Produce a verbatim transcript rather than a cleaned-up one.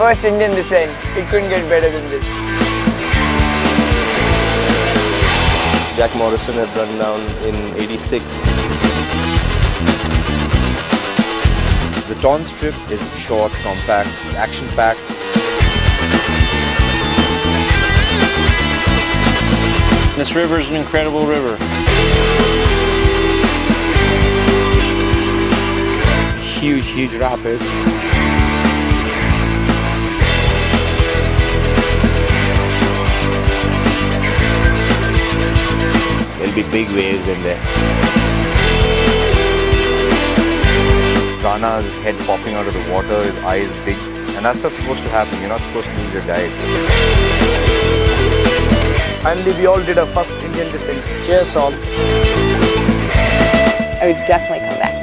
First Indian descent, it couldn't get better than this. Jack Morison had run down in eighty-six. The Tons trip is short, compact, action-packed. This river is an incredible river. Huge, huge rapids. There'll be big waves in there. Rana's head popping out of the water, his eyes big. And that's not supposed to happen, you're not supposed to lose your dive. Finally, we all did our first Indian descent. Cheers all. I would definitely come back.